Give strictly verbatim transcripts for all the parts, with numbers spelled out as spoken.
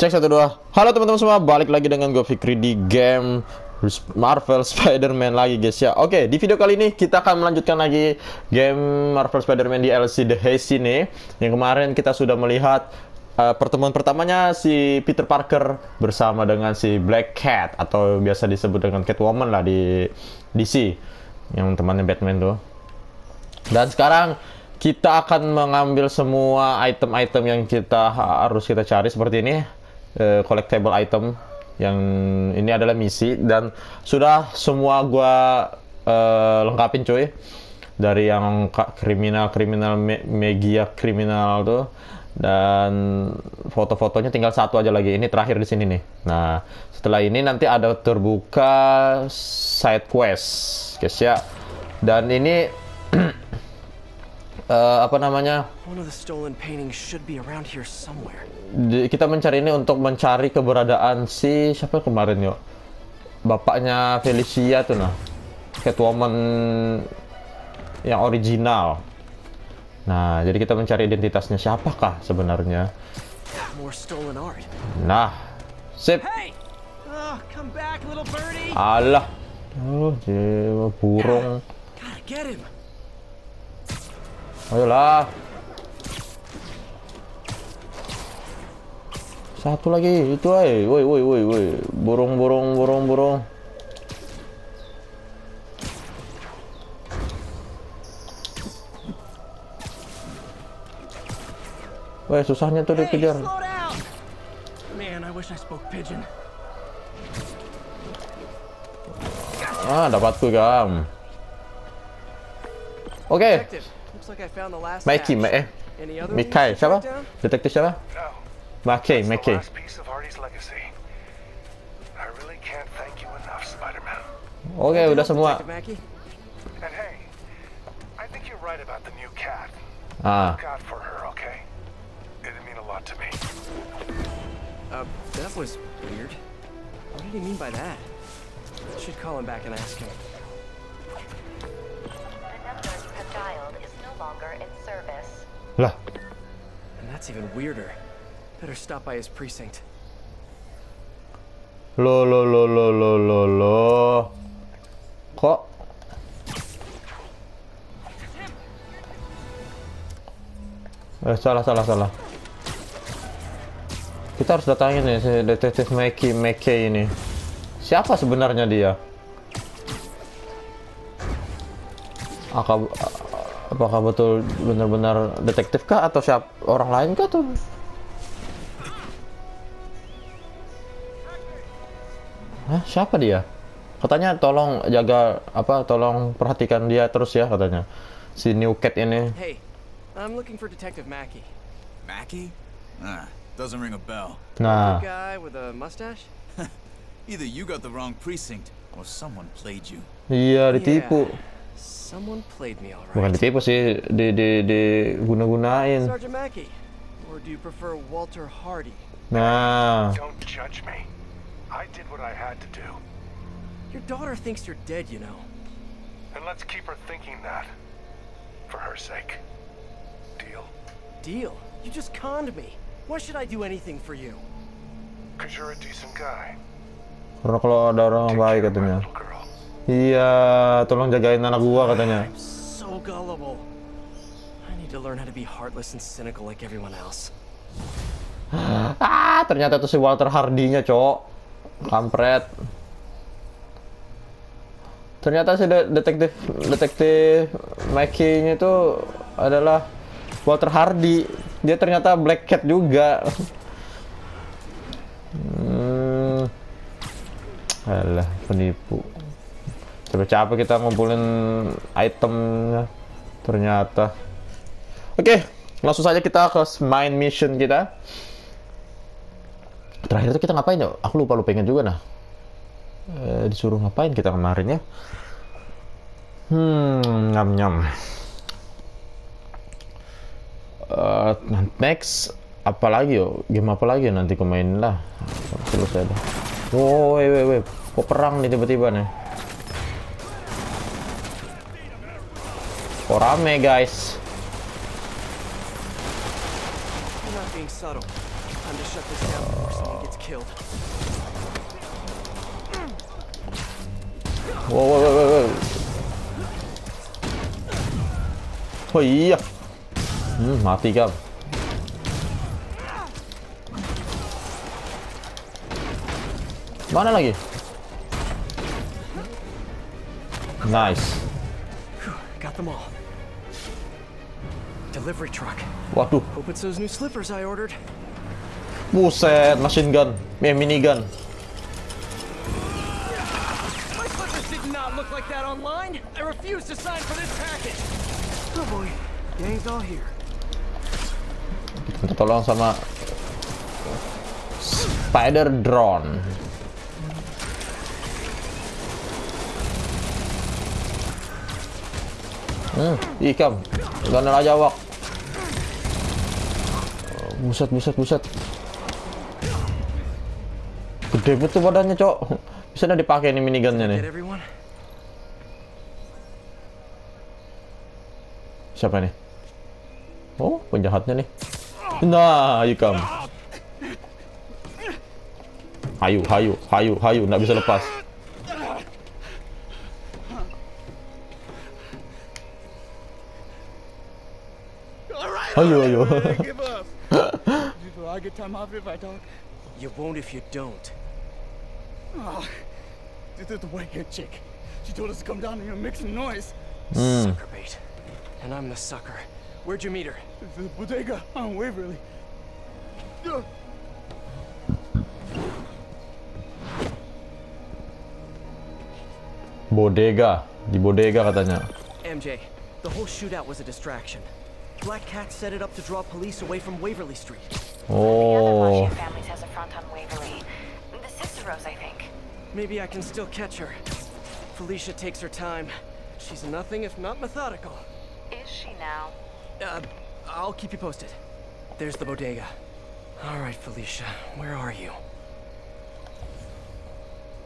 Cek satu dua. Halo teman-teman semua, balik lagi dengan gue Fikri di game Marvel Spider-Man lagi guys ya. Oke, di video kali ini kita akan melanjutkan lagi game Marvel Spider-Man D L C The Heist ini. Yang kemarin kita sudah melihat uh, pertemuan pertamanya si Peter Parker bersama dengan si Black Cat atau biasa disebut dengan Catwoman lah di D C, yang temannya Batman tuh. Dan sekarang kita akan mengambil semua item-item yang kita harus kita cari seperti ini. Uh, collectible item yang ini adalah misi, dan sudah semua gua uh, lengkapin cuy, dari yang kriminal-kriminal me media kriminal tuh, dan foto-fotonya tinggal satu aja lagi, ini terakhir di sini nih. Nah setelah ini nanti ada terbuka side quest guys ya, dan ini Uh, apa namanya? Di, kita mencari ini untuk mencari keberadaan si siapa kemarin yuk? Bapaknya Felicia tuh nah, Catwoman yang original. Nah, jadi kita mencari identitasnya siapakah sebenarnya? Nah, sip. Alah, oh jiwa burung. Ayolah. Satu lagi itu ay. Woi woi woi woi. Burung burung burung burung. Woi, susahnya tuh dikejar. Ah, dapatku gam. Oke. Okay. Mikey, eh, Mikey, siapa? Detektif siapa? Mikey, Mikey. Oke, udah semua. Ah. Lah. Lo lo lo lo lo lo lo. Kok? Eh, salah salah salah. Kita harus datangin nih si detektif Mikey Mikey ini. Siapa sebenarnya dia? Akab Apakah betul benar-benar detektif kah atau siapa orang lain kah tuh? Hah, siapa dia? Katanya tolong jaga apa? Tolong perhatikan dia terus ya katanya. Si New Cat ini. Hey, I'm looking for Detective Mackie. Mackie? Ah, doesn't ring a bell. Nah. Guy with a mustache? Either you got the wrong precinct or someone played you. Iya, ditipu. Yeah. Bukan ditipu sih, di di di guna-gunain. Nah. Karena kalau ada orang yang baik katanya. Iya, tolong jagain anak gua katanya. Ah, ternyata itu si Walter Hardy-nya, cok. Kampret. Ternyata si de detektif detektif Mikey-nya itu adalah Walter Hardy. Dia ternyata Black Cat juga. Hmm. Alah, penipu. Capek-capek kita ngumpulin itemnya ternyata. Oke, langsung saja kita ke main mission kita. Terakhir itu kita ngapain ya? Aku lupa, lupa pengen juga nah. E, disuruh ngapain kita kemarin ya? Hmm, nyam-nyam. Uh, next, apa lagi yo? Game apa lagi nanti aku main lah. Terus ada. Oh, woi, woi, woi. Kok perang nih tiba-tiba nih? Oh, rame guys. time to shut this down before someone gets killed. Whoa, whoa, whoa, whoa. Oh iya. Hmm, mati kan. Mana lagi? Nice. Got them all. Delivery truck. Waduh. Hope it's those new slippers I ordered. Buset, machine gun, eh, minigun. My slippers did not look like that online. I refuse to sign for this package. Oh boy, gang's all here. Kita tolong sama Spider Drone. Hmm, ikam. Ganal aja awak. Buset, buset, buset. Gede betul badannya, Cok. Bisa dah dipakai nih minigunnya nih. Siapa nih? Oh, penjahatnya nih. Nah, ikam. Hayu, hayu, hayu, hayu, nggak bisa lepas. Ayo, ayo. I get time off if I talk. You won't if you don't. Oh, this is the white haired chick. She told us to come down here and make some noise. Mm. Sucker bait. And I'm the sucker. Where'd you meet her? The bodega on Waverly. Bodega, di bodega katanya. M J, the whole shootout was a distraction. Black Cat set it up to draw police away from Waverly Street. Oh. The other Washio families has a front on Waverly. The Sister Rose, I think. Maybe I can still catch her. Felicia takes her time. She's nothing if not methodical. Is she now? Uh, I'll keep you posted. There's the bodega. All right, Felicia, where are you?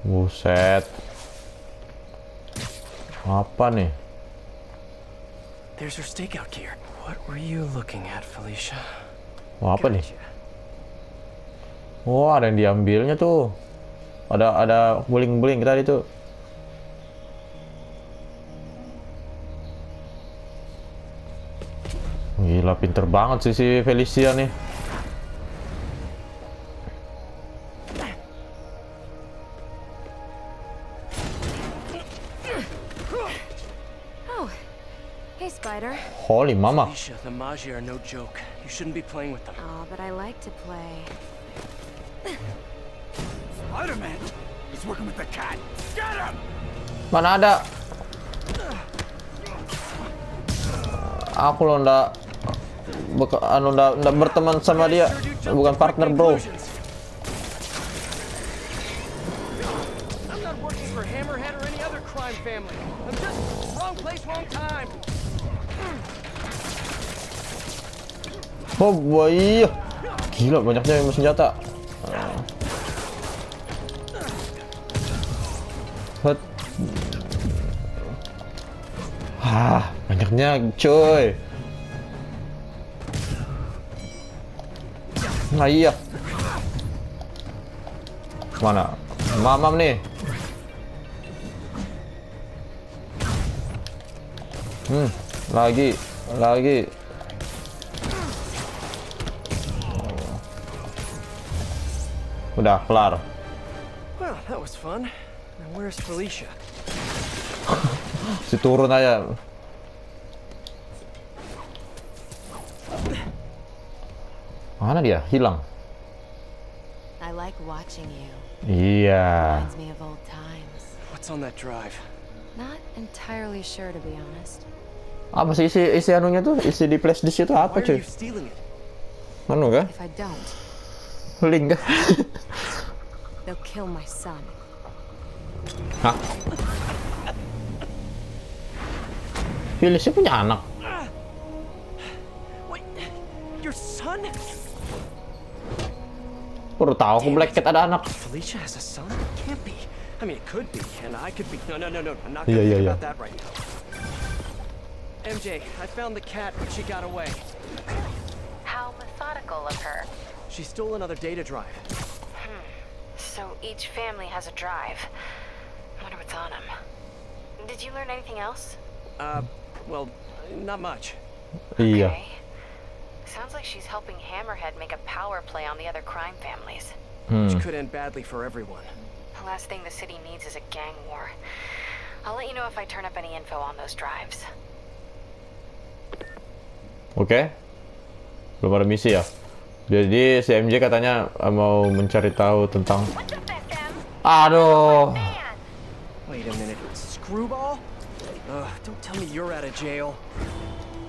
Buset. Apa nih? There's her stakeout gear. What were you looking at, Felicia? Wah, apa nih? Wah, ada yang diambilnya tuh. Ada ada bling-bling tadi tuh. Gila, pinter banget sih si Felicia nih. Holy mama. Felicia, the Magi are no joke. You shouldn't be playing with them. Oh, but I like to play. Spider-Man is working with the cat. Get him! Mana ada? Aku loh ndak anu ndak ndak berteman sama dia. Bukan partner, bro. I'm not working for Hammerhead or any other crime family. I'm just wrong place, wrong time. Oh boy, gila banyaknya yang senjata. Hah, ah, banyaknya coy. Nah iya, kemana? Mamam nih. Hmm, lagi, lagi. Udah kelar. Well, that was fun. Now where's Felicia? Si turun aja. Mana dia? Hilang. I like watching you. Iya. Reminds me of old times. What's on that drive? Not entirely sure to be honest. Apa sih isi isi anunya tuh? Isi di flash disk itu apa, cuy? Anu kah? Link. They'll kill my son. Hah? Felicia punya anak. Wait, your son? Baru tahu aku Black Cat ada anak. Felicia has a son? Can't be. I mean, it could be, and I could be. No, no, no, no. I'm not gonna yeah, yeah, yeah. about that right now. M J, I found the cat, but she got away. How methodical of her. She stole another data drive. Hmm. So each family has a drive. I wonder what's on them. Did you learn anything else? Uh, well, not much. Yeah. Okay. Sounds like she's helping Hammerhead make a power play on the other crime families. Hmm. Which could end badly for everyone. The last thing the city needs is a gang war. I'll let you know if I turn up any info on those drives. Oke. Okay. Belum ada misi ya. Jadi si M J katanya mau mencari tahu tentang. Aduh. Wait a minute. Screwball? Uh, don't tell me you're out of jail.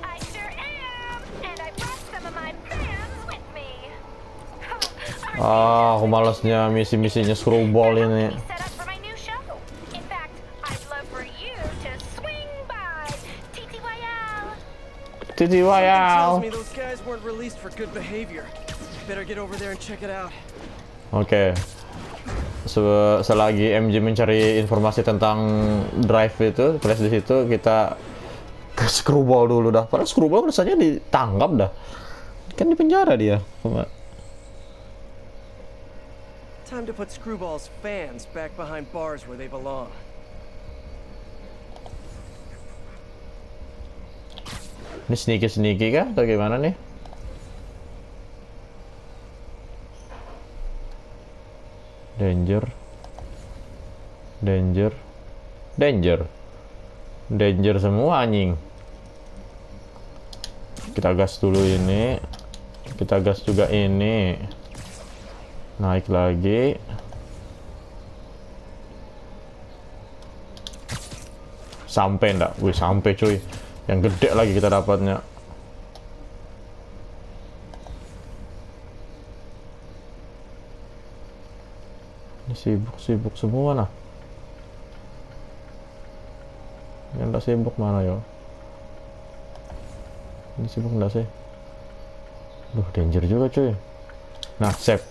I sure am, and I brought some of my fans with me. Ah, aku malasnya misi-misinya Screwball ini. T T Y L. Oke. Selagi M J mencari informasi tentang drive itu, terus di situ kita ke Screwball dulu dah. Padahal Screwball rasanya ditangkap dah. Kan di penjara dia. Time to put Screwball's fans back behind bars where they belong. Ini sneaky-sneaky kah? Atau gimana nih? Danger. Danger. Danger. Danger semua anjing. Kita gas dulu ini. Kita gas juga ini. Naik lagi. Sampai enggak? Wih, sampai cuy. Yang gede lagi kita dapatnya. Ini sibuk-sibuk semua nah. Yang nggak sibuk mana ya? Ini sibuk nggak sih? Duh, danger juga cuy. Nah, save.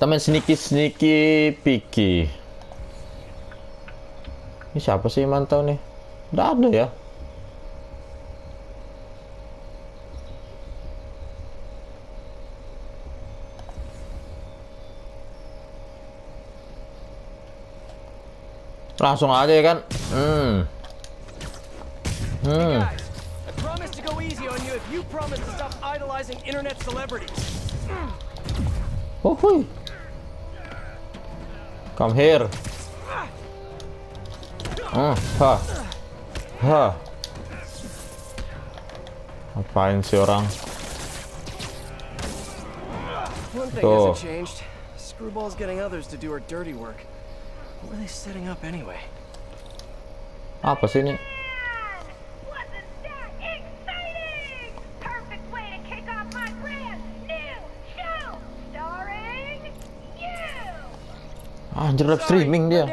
Temen sneaky-sneaky picky. Ini siapa sih mantau nih? Nggak ada ya. Langsung aja ya kan. Hmm. Hmm. Oh, hui. Come here. Hmm. Ha. Hah, apain sih orang? Tuh. Apa sih ini? Ah, jerap streaming dia.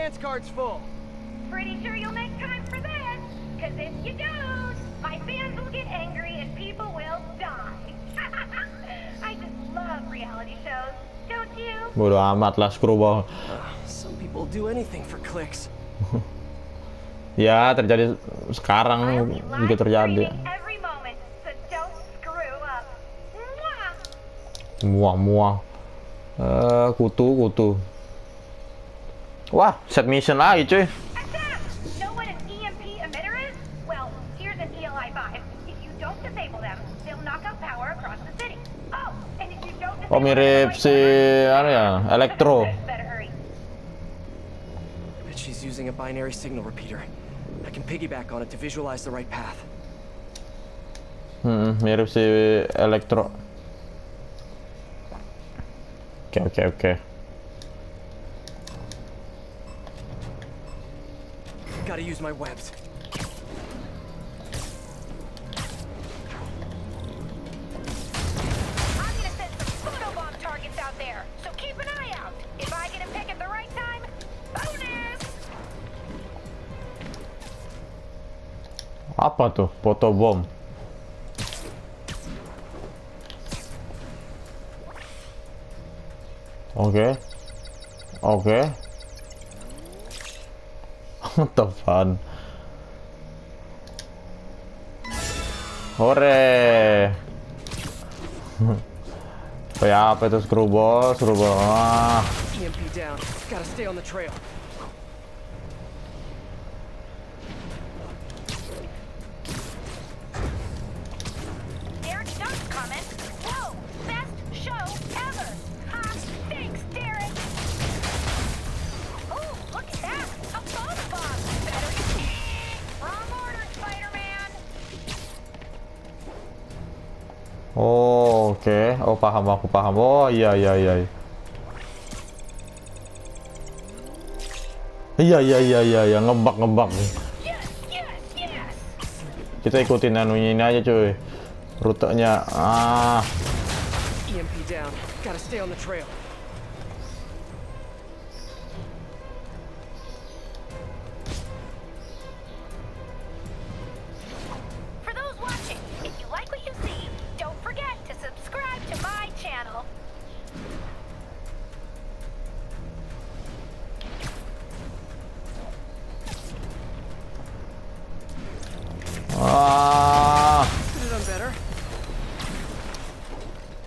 Bodo amat lah Screwball. Ya terjadi sekarang juga terjadi. Muah-muah. Uh, kutu-kutu. Wah, set mission lagi cuy. Oh, mirip si anu ya, Elektro. She's using a binary signal repeater. I can piggyback on it to visualize the right path. Hmm, mirip si Elektro. Oke, oke, oke. Gotta use my webs. Apa tuh? Foto bom. Oke. Oke. Tepan. Hore. Ya, apa itu Screwball, Screwball. Ah. Oh, oke. Okay. Oh, paham, aku paham. Oh, iya, iya, iya. Iya, iya, iya, iya, iya. Ngembak, ngembak. Kita ikutin anunya ini aja, cuy. Rutenya. Ah.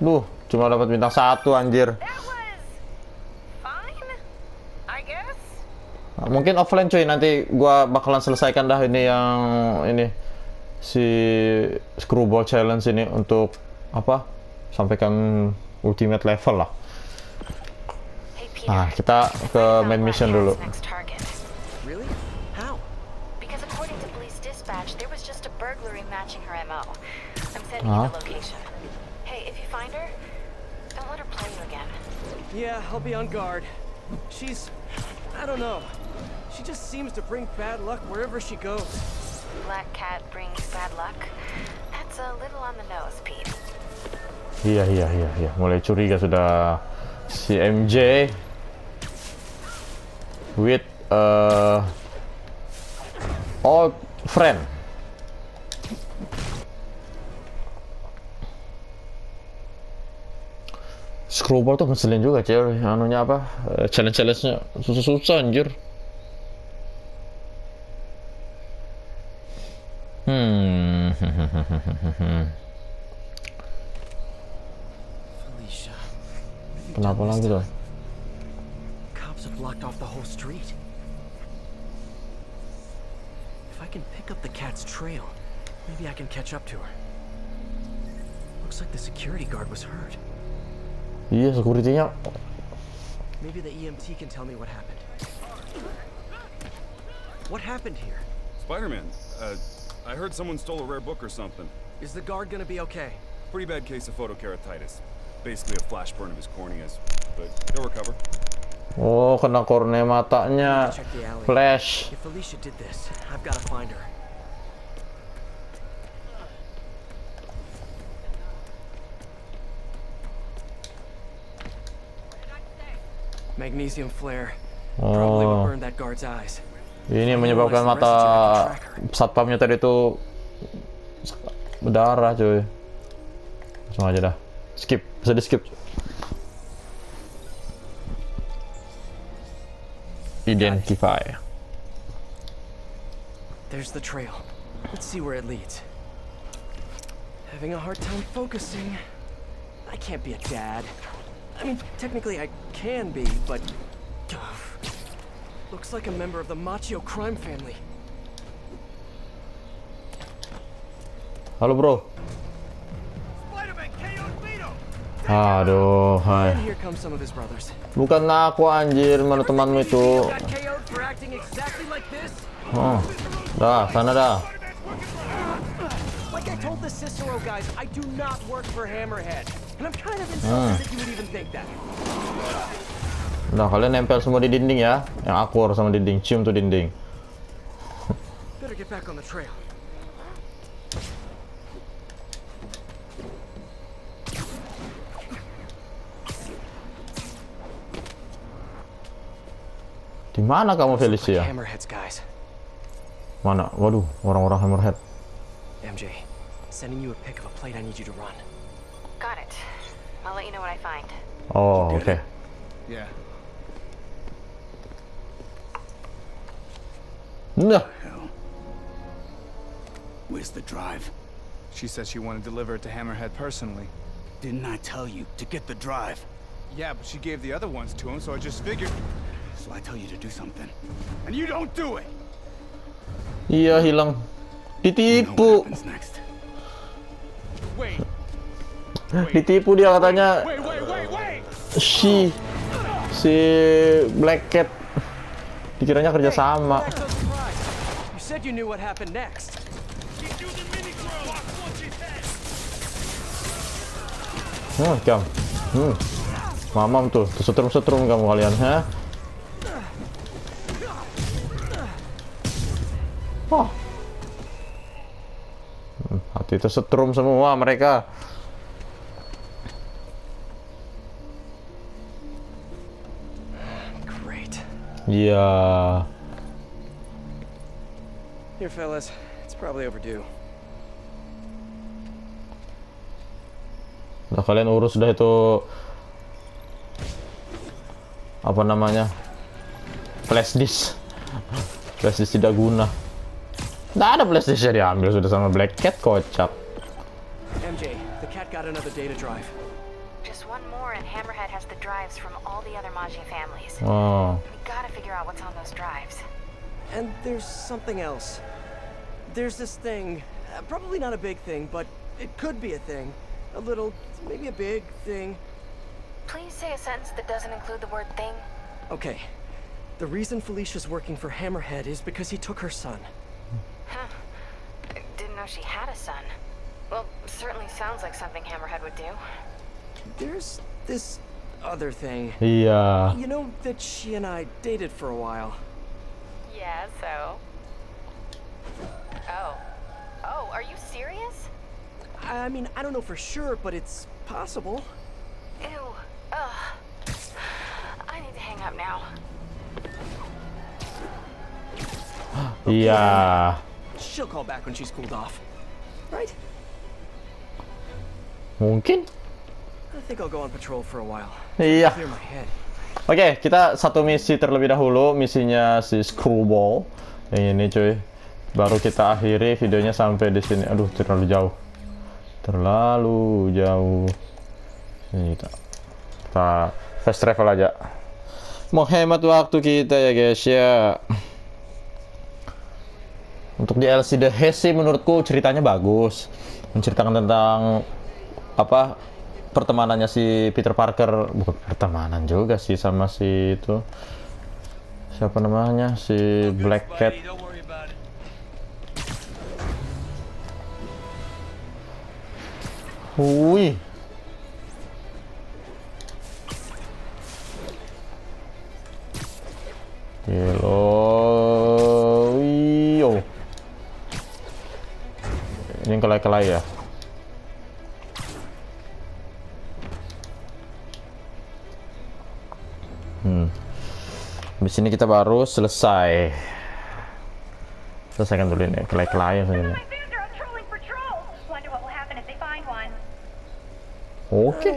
Duh, cuma dapat bintang satu anjir. Nah, mungkin offline cuy, nanti gua bakalan selesaikan dah ini yang ini si Screwball Challenge ini untuk apa? Sampaikan ultimate level lah. Nah, kita ke main mission dulu. Hah? Find her? Don't let her play you again. Yeah, I'll be on guard. She's... I don't know. She just seems to bring bad luck wherever she goes. Black Cat brings bad luck. That's a little on the nose, Pete. Iya, iya, iya, iya. Mulai curiga sudah si M J with uh, old friend. Screwball tuh ngeselin juga cewek, anunya apa, challenge-challenge-nya susah-susah anjir. Hmm. Kenapa lagi tuh? Cops have blocked off the whole street. If I can pick up the cat's trail, maybe I can catch up to her. Looks like the security guard was hurt. Iya, sekuritinya. Maybe the E M T can tell me what happened. What happened here? Spider-Man. Uh, I heard someone stole a rare book or something. Is the guard gonna be okay? Pretty bad case of photokeratitis. Basically a flash burn of his corneas, but he'll recover. Oh, kena kornea matanya. Flash. If Felicia did this, I've got to find her. Magnesium flare. Probably would burn that guard's eyes. Ini menyebabkan mata satpamnya tadi itu berdarah, cuy. Langsung aja dah. Skip, bisa di-skip. Identify. There's the trail. Let's see where it leads. Having a hard time focusing. I can't be a dad. I mean, technically I can be, but looks like a member of the Macho crime family. Halo, bro. Aduh, hai. Bukan aku anjir, mana temanmu itu? Oh, dah, sana dah. Like I told the Cicero guys, I do not work for Hammerhead. And I'm kind of insulted that you would even think that. Nah, kalian nempel semua di dinding ya. Yang aku harus sama dinding, cium tuh dinding. Better get back on the trail. Di mana kamu, Felicia? Mana? Waduh, orang-orang Hammerhead. M J, sending you a pic of a plate I need you to run. Got it. I'll let you know what I find. Oh, okay. Yeah. No. Where's the drive? She said she wanted to deliver it to Hammerhead personally. Didn't I tell you to get the drive? Yeah, but she gave the other ones to him, so I just figured. So I tell you to do something, and you don't do it. Iya, hilang. Ditipu. Ditipu dia katanya. Si si Black Cat dikiranya kerja sama. Hmm, jam. Hmm. Mamam tuh, setrum-setrum kamu kalian, ha? Oh. Hati itu setrum semua mereka. Great. Yeah. Here fellas, it's probably overdue. Nah, kalian urus sudah itu apa namanya? Flash disk. Flash disk tidak guna. Nggak ada PlayStation diambil sudah sama Black Cat, kocak. M J, the cat got another data drive. Just one more and Hammerhead has the drives from all the other Maji families. Oh. We gotta figure out what's on those drives. And there's something else. There's this thing, uh, probably not a big thing, but it could be a thing. A little, maybe a big thing. Please say a sentence that doesn't include the word thing. Okay. The reason Felicia's working for Hammerhead is because he took her son. Huh. I didn't know she had a son. Well, certainly sounds like something Hammerhead would do. There's this other thing. Yeah. You know that she and I dated for a while. Yeah, so? Oh. Oh, are you serious? I mean, I don't know for sure, but it's possible. Ew. Ugh. I need to hang up now. Okay. Yeah. She'll call back when she's cooled off. Right? Mungkin. I think I'll go on patrol for a while. Iya. Oke, okay, kita satu misi terlebih dahulu, misinya si Screwball. Yang ini cuy. Baru kita akhiri videonya sampai di sini. Aduh, terlalu jauh. Terlalu jauh. Ini kita. Kita fast travel aja. Mau hemat waktu kita ya, guys ya. Untuk D L C The Heist sih menurutku ceritanya bagus. Menceritakan tentang apa pertemanannya si Peter Parker, bukan pertemanan juga sih sama si itu. Siapa namanya? Si Black Cat. Hui. Hello. Ini kelai-kelai ya. Hmm. Di sini kita baru selesai. Selesaikan dulu ini kelai-kelai sebenarnya. Oke.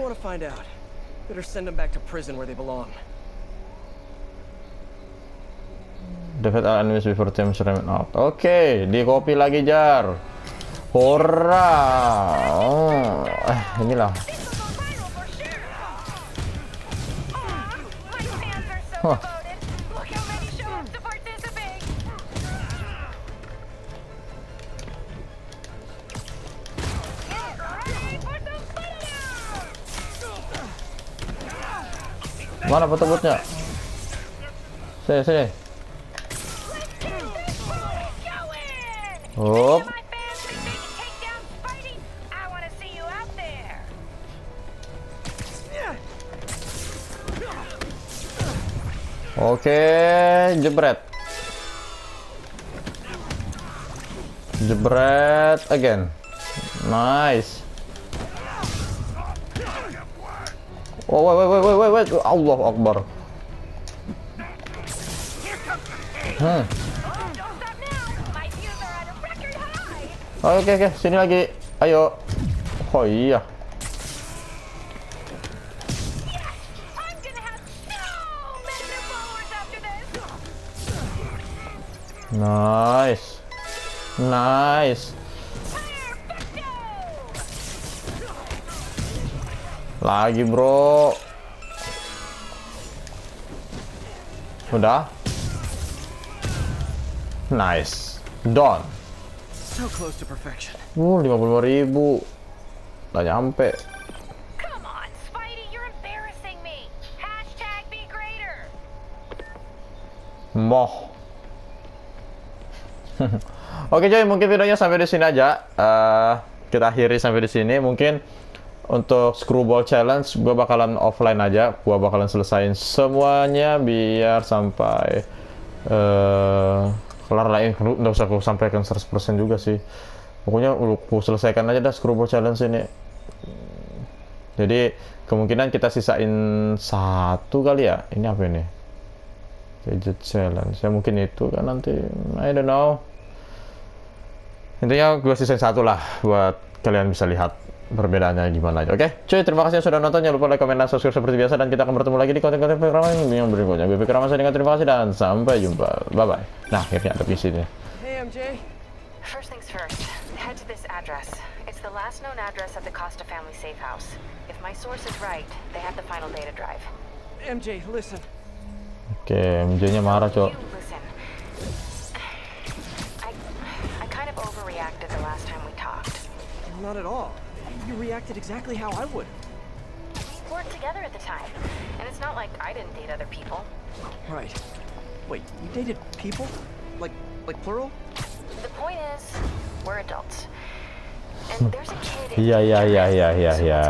David Allen's before time surrender out. Oke, di copy lagi jar. Hora, oh, eh, inilah. Huh. Mana foto-fotonya? Sini, sini. Hop. Oke, jebret. Jebret again. Nice. Oh, wait, wait, wait, wait, wait. Allahu Akbar. Hmm. Oke, oke, oke. Sini lagi. Ayo. Oh iya. Nice, nice. Lagi bro. Udah. Nice. Done. Uh, lima puluh lima ribu. Udah nyampe. Moh. Oke coy, mungkin videonya sampai di sini aja. Uh, kita akhiri sampai di sini. Mungkin untuk Screwball Challenge gue bakalan offline aja. Gue bakalan selesain semuanya biar sampai uh, kelar lah. Nggak usah gue sampaikan seratus persen juga sih. Pokoknya gue selesaikan aja dah Screwball Challenge ini. Jadi kemungkinan kita sisain satu kali ya. Ini apa ini? Gadget challenge, ya mungkin itu kan nanti, I don't know. Intinya gue sisain satu lah, buat kalian bisa lihat perbedaannya gimana aja. Oke, okay? Cuy, terima kasih yang sudah nonton, jangan lupa like, comment, dan subscribe seperti biasa. Dan kita akan bertemu lagi di konten-konten Pikirama yang berikutnya. Gue Pikirama, saya dengan terima kasih dan sampai jumpa, bye-bye. Nah, akhirnya ada di sini. Hey M J, first things first, head to this address. It's the last known address of the Costa family safe house. If my source is right, they have the final data drive. M J, listen. Oke, M J-nya marah, Cok. Iya, iya, iya, iya, iya, iya.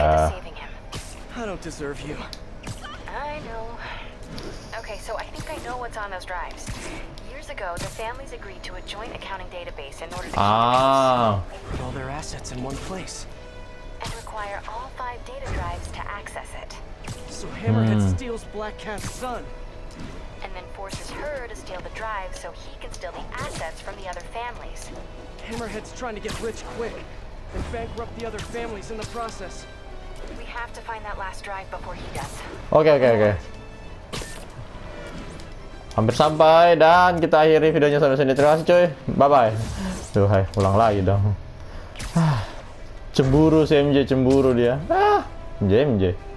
Okay, so I think I know what's on those drives. Years ago, the families agreed to a joint accounting database in order to ah. put all their assets in one place and require all five data drives to access it. So Hammerhead hmm. steals Black Cat's son and then forces her to steal the drive so he can steal the assets from the other families. Hammerhead's trying to get rich quick and bankrupt the other families in the process. We have to find that last drive before he does. Okay, okay, okay. Hampir sampai, dan kita akhiri videonya sampai sini. Terima kasih coy, bye bye. Tuh, hai, ulang lagi dong. Ah, cemburu si M J, cemburu dia. Ah, M J, M J.